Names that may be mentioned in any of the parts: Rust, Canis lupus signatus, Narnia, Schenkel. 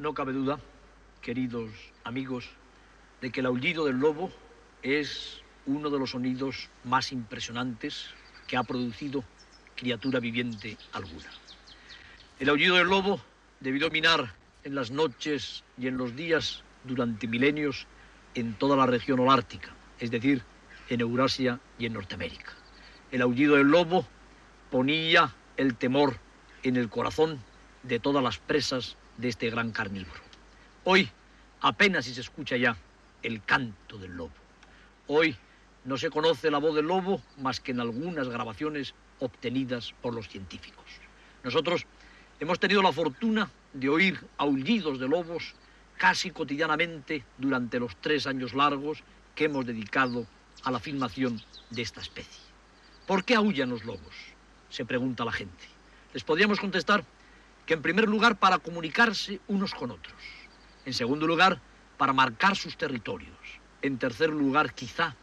No cabe duda, queridos amigos, de que el aullido del lobo es uno de los sonidos más impresionantes que ha producido criatura viviente alguna. El aullido del lobo debió dominar en las noches y en los días durante milenios en toda la región holártica, es decir, en Eurasia y en Norteamérica. El aullido del lobo ponía el temor en el corazón de todas las presas de este gran carnívoro. Hoy apenas si se escucha ya el canto del lobo. Hoy no se conoce la voz del lobo más que en algunas grabaciones obtenidas por los científicos. Nosotros hemos tenido la fortuna de oír aullidos de lobos casi cotidianamente durante los 3 años largos que hemos dedicado a la filmación de esta especie. ¿Por qué aullan los lobos?, se pregunta la gente. Les podríamos contestar que en primer lugar para comunicarse unos con otros, en segundo lugar para marcar sus territorios, en tercer lugar quizá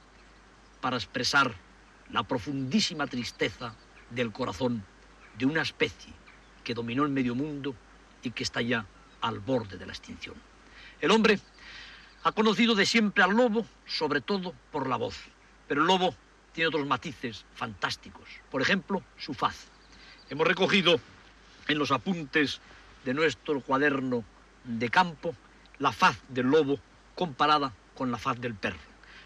para expresar la profundísima tristeza del corazón de una especie que dominó el medio mundo y que está ya al borde de la extinción. El hombre ha conocido de siempre al lobo, sobre todo por la voz, pero el lobo tiene otros matices fantásticos, por ejemplo, su faz. Hemos recogido en los apuntes de nuestro cuaderno de campo la faz del lobo comparada con la faz del perro.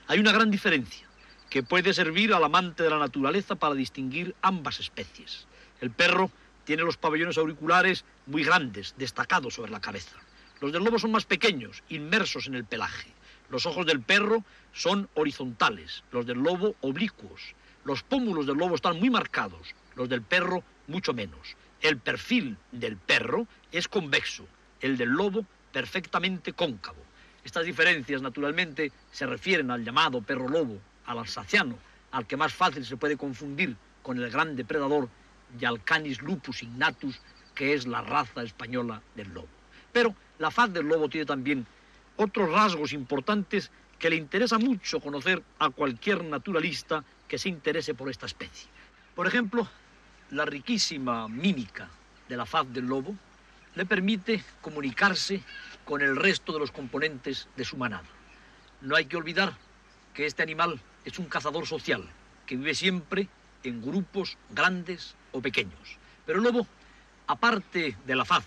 Hay una gran diferencia que puede servir al amante de la naturaleza para distinguir ambas especies. El perro tiene los pabellones auriculares muy grandes, destacados sobre la cabeza. Los del lobo son más pequeños, inmersos en el pelaje. Los ojos del perro son horizontales, los del lobo oblicuos. Los pómulos del lobo están muy marcados, los del perro mucho menos. El perfil del perro es convexo, el del lobo perfectamente cóncavo. Estas diferencias, naturalmente, se refieren al llamado perro lobo, al alsaciano, al que más fácil se puede confundir con el gran depredador, y al Canis lupus signatus, que es la raza española del lobo. Pero la faz del lobo tiene también otros rasgos importantes que le interesa mucho conocer a cualquier naturalista que se interese por esta especie. Por ejemplo, la riquísima mímica de la faz del lobo le permite comunicarse con el resto de los componentes de su manada. No hay que olvidar que este animal es un cazador social, que vive siempre en grupos grandes o pequeños. Pero el lobo, aparte de la faz,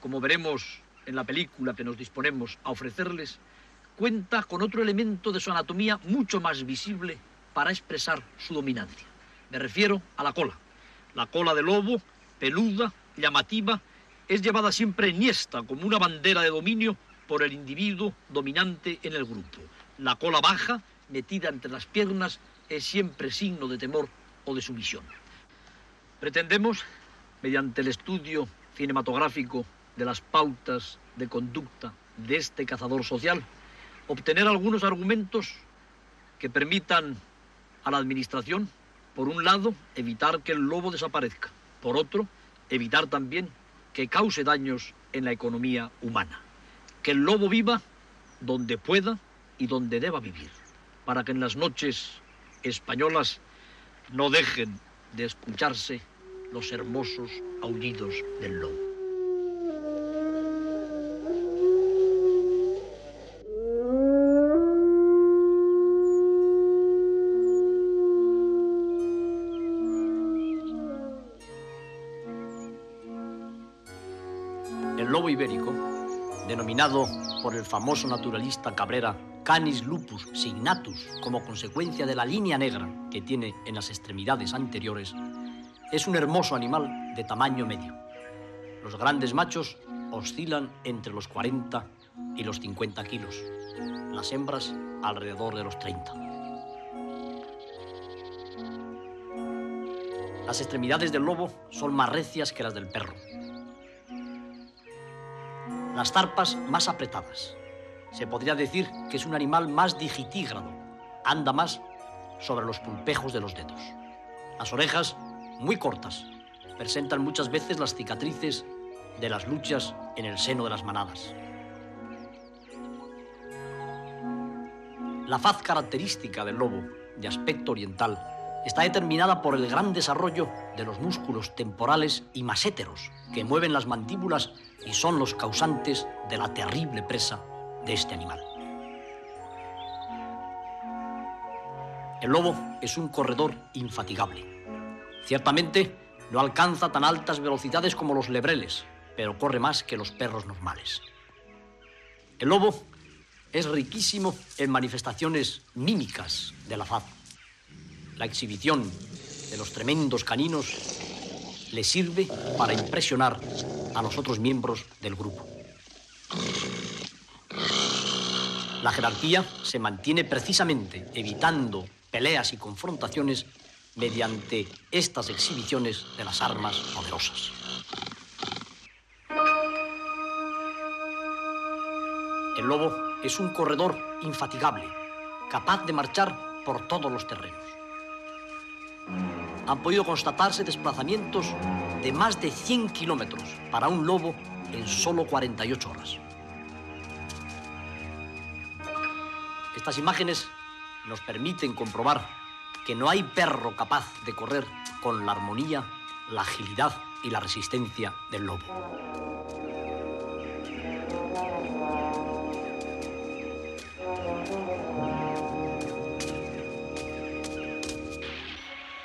como veremos en la película que nos disponemos a ofrecerles, cuenta con otro elemento de su anatomía mucho más visible para expresar su dominancia. Me refiero a la cola. La cola del lobo, peluda, llamativa, es llevada siempre enhiesta como una bandera de dominio por el individuo dominante en el grupo. La cola baja, metida entre las piernas, es siempre signo de temor o de sumisión. Pretendemos, mediante el estudio cinematográfico de las pautas de conducta de este cazador social, obtener algunos argumentos que permitan a la administración, por un lado, evitar que el lobo desaparezca, por otro, evitar también que cause daños en la economía humana, que el lobo viva donde pueda y donde deba vivir, para que en las noches españolas no dejen de escucharse los hermosos aullidos del lobo. El lobo ibérico, denominado por el famoso naturalista Cabrera Canis lupus signatus, como consecuencia de la línea negra que tiene en las extremidades anteriores, es un hermoso animal de tamaño medio. Los grandes machos oscilan entre los 40 y los 50 kilos, las hembras alrededor de los 30. Las extremidades del lobo son más recias que las del perro. Las zarpas más apretadas. Se podría decir que es un animal más digitígrado, anda más sobre los pulpejos de los dedos. Las orejas muy cortas, presentan muchas veces las cicatrices de las luchas en el seno de las manadas. La faz característica del lobo, de aspecto oriental, está determinada por el gran desarrollo de los músculos temporales y maséteros que mueven las mandíbulas y son los causantes de la terrible presa de este animal. El lobo es un corredor infatigable. Ciertamente no alcanza tan altas velocidades como los lebreles, pero corre más que los perros normales. El lobo es riquísimo en manifestaciones mímicas de la faz. La exhibición de los tremendos caninos le sirve para impresionar a los otros miembros del grupo. La jerarquía se mantiene precisamente evitando peleas y confrontaciones mediante estas exhibiciones de las armas poderosas. El lobo es un corredor infatigable, capaz de marchar por todos los terrenos. Han podido constatarse desplazamientos de más de 100 kilómetros para un lobo en solo 48 horas. Estas imágenes nos permiten comprobar que no hay perro capaz de correr con la armonía, la agilidad y la resistencia del lobo.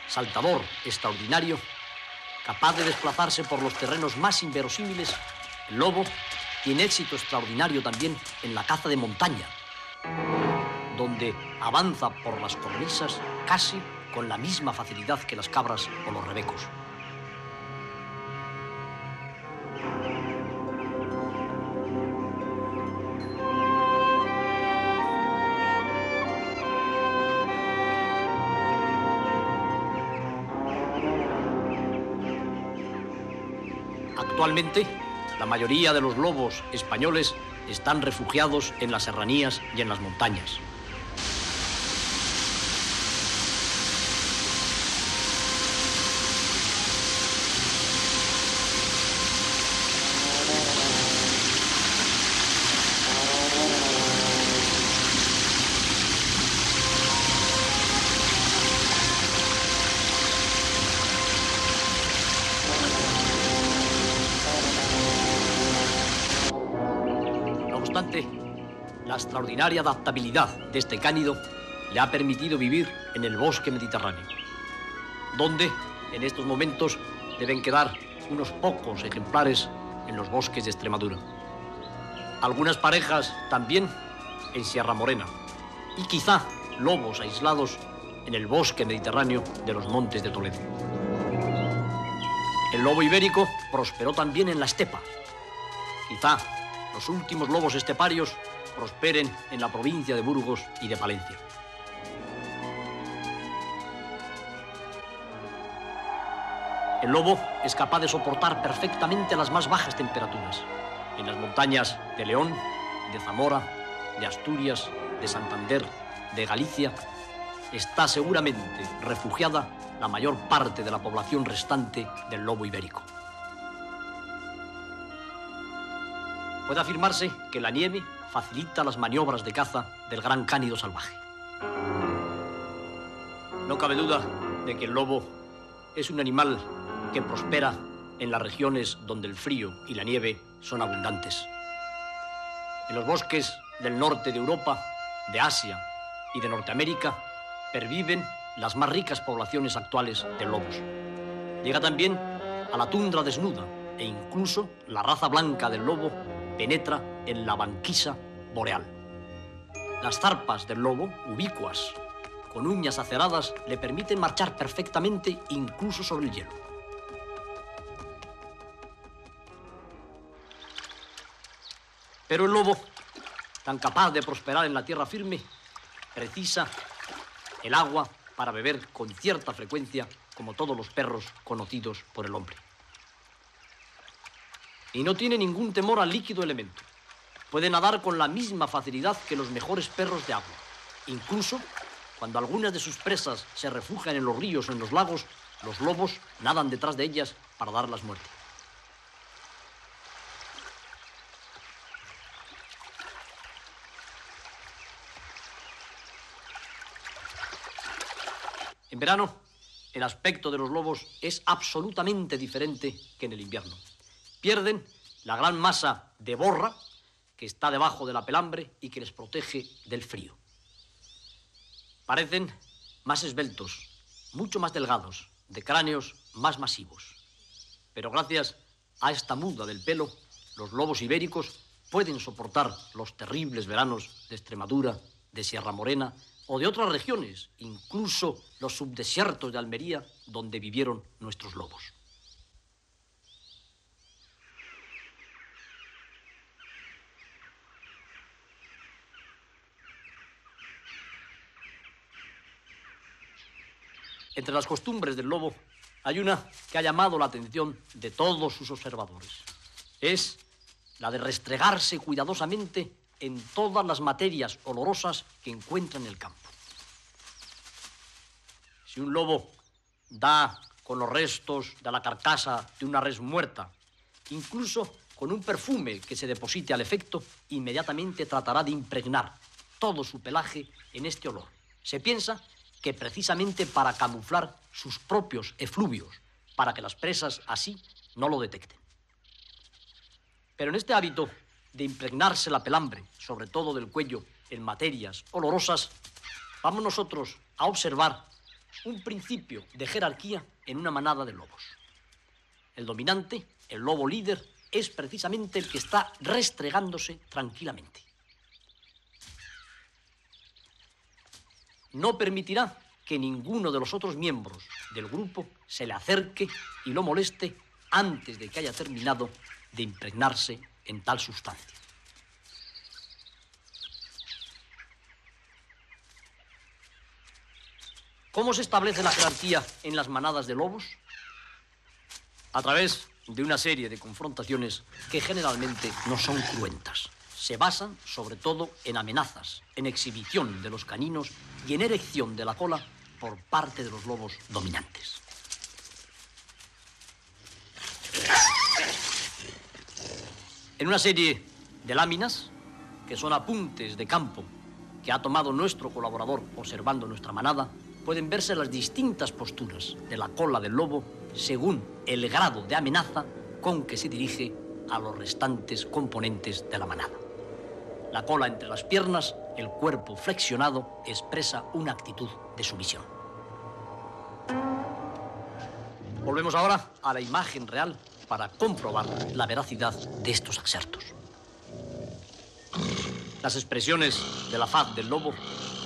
Saltador extraordinario, capaz de desplazarse por los terrenos más inverosímiles, el lobo tiene éxito extraordinario también en la caza de montaña, donde avanza por las cornisas casi con la misma facilidad que las cabras o los rebecos. Actualmente, la mayoría de los lobos españoles están refugiados en las serranías y en las montañas. No obstante, la extraordinaria adaptabilidad de este cánido le ha permitido vivir en el bosque mediterráneo, donde en estos momentos deben quedar unos pocos ejemplares en los bosques de Extremadura. Algunas parejas también en Sierra Morena y quizá lobos aislados en el bosque mediterráneo de los montes de Toledo. El lobo ibérico prosperó también en la estepa, quizá los últimos lobos esteparios prosperen en la provincia de Burgos y de Palencia. El lobo es capaz de soportar perfectamente las más bajas temperaturas en las montañas de León, de Zamora, de Asturias, de Santander, de Galicia. Está seguramente refugiada la mayor parte de la población restante del lobo ibérico. Puede afirmarse que la nieve facilita las maniobras de caza del gran cánido salvaje. No cabe duda de que el lobo es un animal que prospera en las regiones donde el frío y la nieve son abundantes. En los bosques del norte de Europa, de Asia y de Norteamérica perviven las más ricas poblaciones actuales de lobos. Llega también a la tundra desnuda e incluso la raza blanca del lobo penetra en la banquisa boreal. Las zarpas del lobo, ubicuas, con uñas aceradas, le permiten marchar perfectamente incluso sobre el hielo. Pero el lobo, tan capaz de prosperar en la tierra firme, precisa el agua para beber con cierta frecuencia, como todos los perros conocidos por el hombre. Y no tiene ningún temor al líquido elemento. Puede nadar con la misma facilidad que los mejores perros de agua. Incluso, cuando algunas de sus presas se refugian en los ríos o en los lagos, los lobos nadan detrás de ellas para darlas muerte. En verano, el aspecto de los lobos es absolutamente diferente que en el invierno. Pierden la gran masa de borra que está debajo de la pelambre y que les protege del frío. Parecen más esbeltos, mucho más delgados, de cráneos más masivos. Pero gracias a esta muda del pelo, los lobos ibéricos pueden soportar los terribles veranos de Extremadura, de Sierra Morena o de otras regiones, incluso los subdesiertos de Almería, donde vivieron nuestros lobos. Entre las costumbres del lobo hay una que ha llamado la atención de todos sus observadores. Es la de restregarse cuidadosamente en todas las materias olorosas que encuentra en el campo. Si un lobo da con los restos de la carcasa de una res muerta, incluso con un perfume que se deposite al efecto, inmediatamente tratará de impregnar todo su pelaje en este olor. Se piensa que precisamente para camuflar sus propios efluvios, para que las presas así no lo detecten. Pero en este hábito de impregnarse la pelambre, sobre todo del cuello, en materias olorosas, vamos nosotros a observar un principio de jerarquía en una manada de lobos. El dominante, el lobo líder, es precisamente el que está restregándose tranquilamente. No permitirá que ninguno de los otros miembros del grupo se le acerque y lo moleste antes de que haya terminado de impregnarse en tal sustancia. ¿Cómo se establece la jerarquía en las manadas de lobos? A través de una serie de confrontaciones que generalmente no son cruentas. Se basan sobre todo en amenazas, en exhibición de los caninos y en erección de la cola por parte de los lobos dominantes. En una serie de láminas, que son apuntes de campo que ha tomado nuestro colaborador observando nuestra manada, pueden verse las distintas posturas de la cola del lobo según el grado de amenaza con que se dirige a los restantes componentes de la manada. La cola entre las piernas, el cuerpo flexionado, expresa una actitud de sumisión. Volvemos ahora a la imagen real para comprobar la veracidad de estos excertos. Las expresiones de la faz del lobo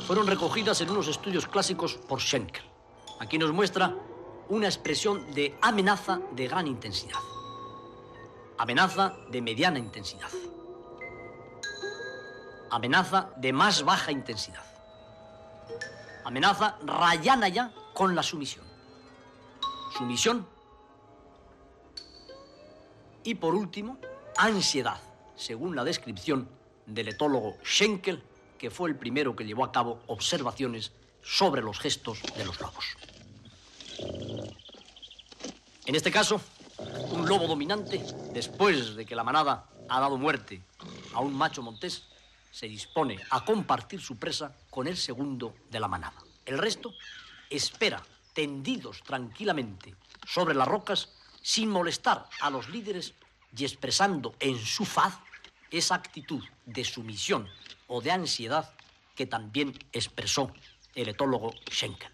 fueron recogidas en unos estudios clásicos por Schenkel. Aquí nos muestra una expresión de amenaza de gran intensidad. Amenaza de mediana intensidad. Amenaza de más baja intensidad. Amenaza rayana ya con la sumisión. Sumisión. Y por último, ansiedad, según la descripción del etólogo Schenkel, que fue el primero que llevó a cabo observaciones sobre los gestos de los lobos. En este caso, un lobo dominante, después de que la manada ha dado muerte a un macho montés, se dispone a compartir su presa con el segundo de la manada. El resto espera, tendidos tranquilamente sobre las rocas, sin molestar a los líderes y expresando en su faz esa actitud de sumisión o de ansiedad que también expresó el etólogo Schenkel.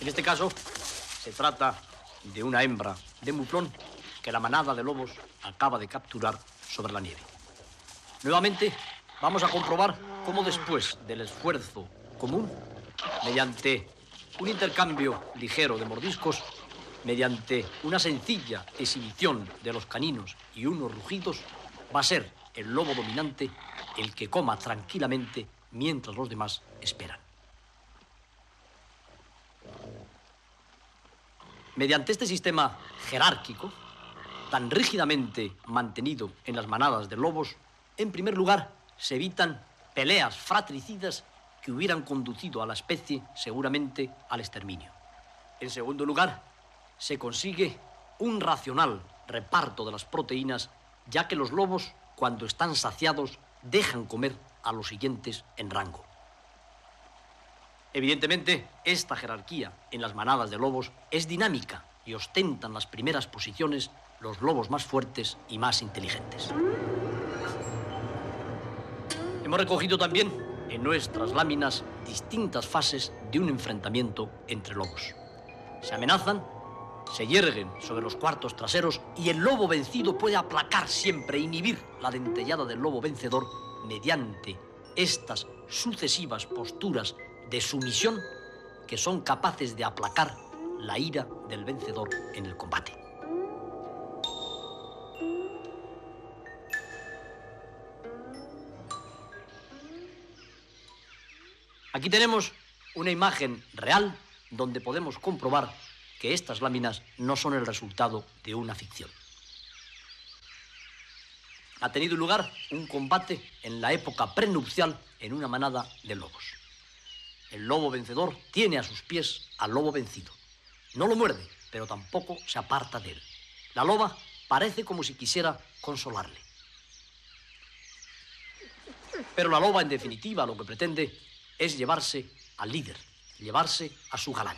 En este caso, se trata de una hembra de muflón que la manada de lobos acaba de capturar sobre la nieve. Nuevamente, vamos a comprobar cómo después del esfuerzo común, mediante un intercambio ligero de mordiscos, mediante una sencilla exhibición de los caninos y unos rugidos, va a ser el lobo dominante el que coma tranquilamente mientras los demás esperan. Mediante este sistema jerárquico, tan rígidamente mantenido en las manadas de lobos, en primer lugar se evitan peleas fratricidas que hubieran conducido a la especie seguramente al exterminio. En segundo lugar, se consigue un racional reparto de las proteínas, ya que los lobos, cuando están saciados, dejan comer a los siguientes en rango. Evidentemente, esta jerarquía en las manadas de lobos es dinámica y ostentan las primeras posiciones los lobos más fuertes y más inteligentes. Hemos recogido también en nuestras láminas distintas fases de un enfrentamiento entre lobos. Se amenazan, se yerguen sobre los cuartos traseros y el lobo vencido puede aplacar siempre e inhibir la dentellada del lobo vencedor mediante estas sucesivas posturas de sumisión que son capaces de aplacar la ira del vencedor en el combate. Aquí tenemos una imagen real donde podemos comprobar que estas láminas no son el resultado de una ficción. Ha tenido lugar un combate en la época prenupcial en una manada de lobos. El lobo vencedor tiene a sus pies al lobo vencido. No lo muerde, pero tampoco se aparta de él. La loba parece como si quisiera consolarle. Pero la loba, en definitiva, lo que pretende es llevarse al líder, llevarse a su galán.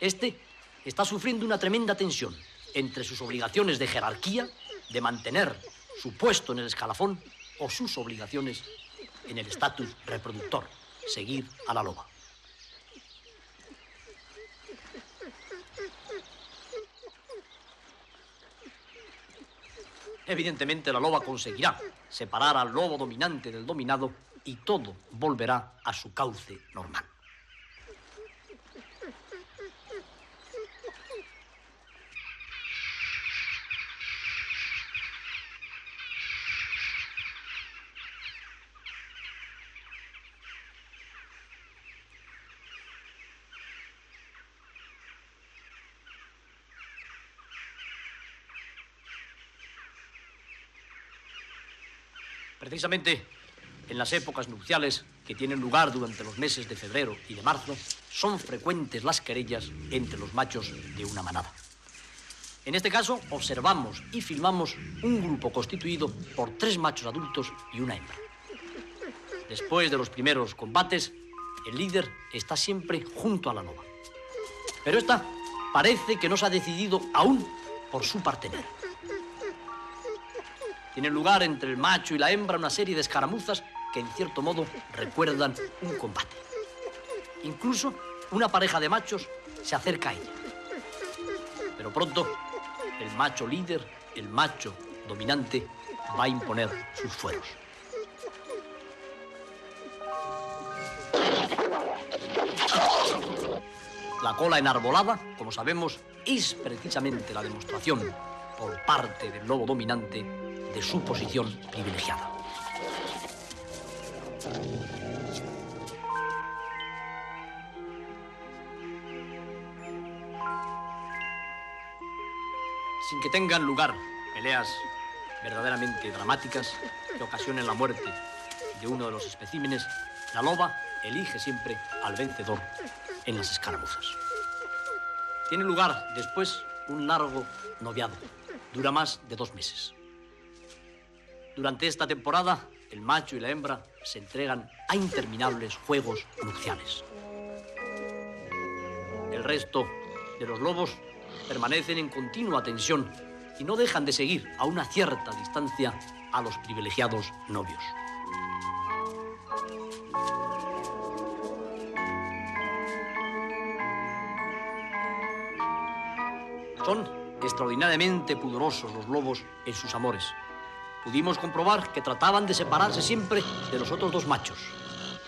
Este está sufriendo una tremenda tensión entre sus obligaciones de jerarquía, de mantener su puesto en el escalafón, o sus obligaciones en el estatus reproductor, seguir a la loba. Evidentemente, la loba conseguirá separar al lobo dominante del dominado y todo volverá a su cauce normal. Precisamente en las épocas nupciales que tienen lugar durante los meses de febrero y de marzo, son frecuentes las querellas entre los machos de una manada. En este caso, observamos y filmamos un grupo constituido por 3 machos adultos y una hembra. Después de los primeros combates, el líder está siempre junto a la loba. Pero esta parece que no se ha decidido aún por su partener. Tiene lugar entre el macho y la hembra una serie de escaramuzas que, en cierto modo, recuerdan un combate. Incluso una pareja de machos se acerca a ella. Pero pronto, el macho líder, el macho dominante, va a imponer sus fueros. La cola enarbolada, como sabemos, es precisamente la demostración por parte del lobo dominante de su posición privilegiada. Sin que tengan lugar peleas verdaderamente dramáticas que ocasionen la muerte de uno de los especímenes, la loba elige siempre al vencedor en las escaramuzas. Tiene lugar después un largo noviado, dura más de 2 meses. Durante esta temporada, el macho y la hembra se entregan a interminables juegos nupciales. El resto de los lobos permanecen en continua tensión y no dejan de seguir a una cierta distancia a los privilegiados novios. Son extraordinariamente pudorosos los lobos en sus amores. Pudimos comprobar que trataban de separarse siempre de los otros 2 machos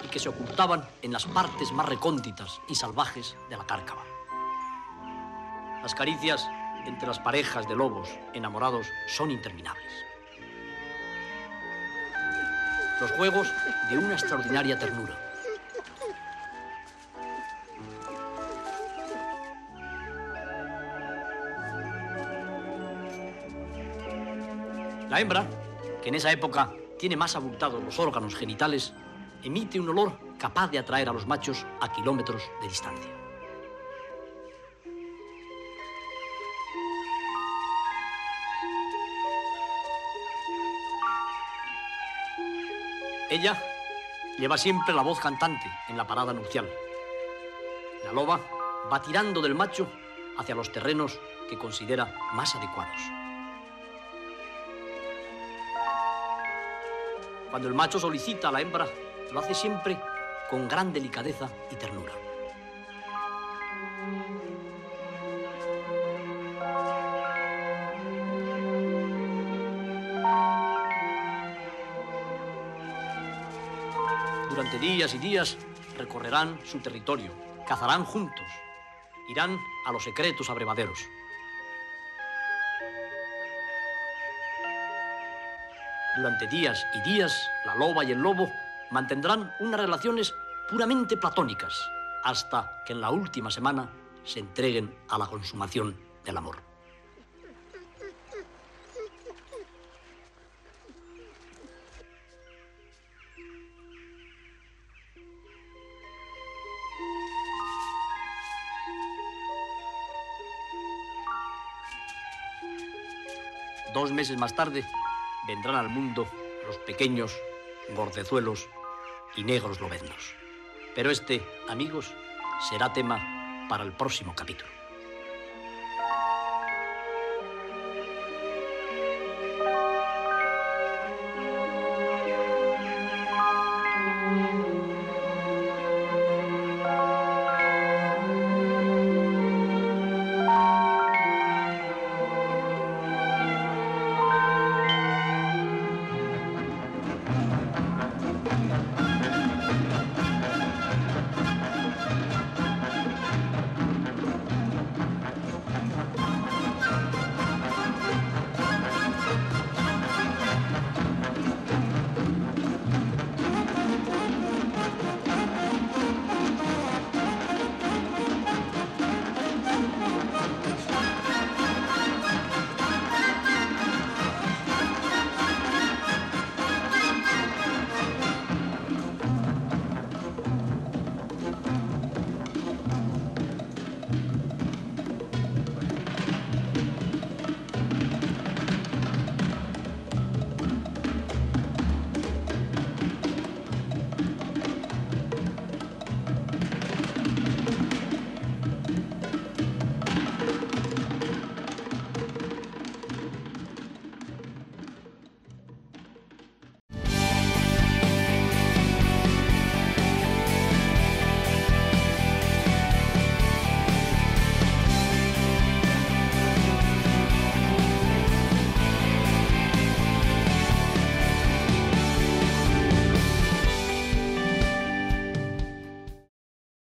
y que se ocultaban en las partes más recónditas y salvajes de la cárcava. Las caricias entre las parejas de lobos enamorados son interminables. Los juegos de una extraordinaria ternura. La hembra, que en esa época tiene más abultados los órganos genitales, emite un olor capaz de atraer a los machos a kilómetros de distancia. Ella lleva siempre la voz cantante en la parada nupcial. La loba va tirando del macho hacia los terrenos que considera más adecuados. Cuando el macho solicita a la hembra, lo hace siempre con gran delicadeza y ternura. Durante días y días recorrerán su territorio, cazarán juntos, irán a los secretos abrevaderos. Durante días y días, la loba y el lobo mantendrán unas relaciones puramente platónicas hasta que en la última semana se entreguen a la consumación del amor. Dos meses más tarde, vendrán al mundo los pequeños, gordezuelos y negros lobeznos. Pero este, amigos, será tema para el próximo capítulo.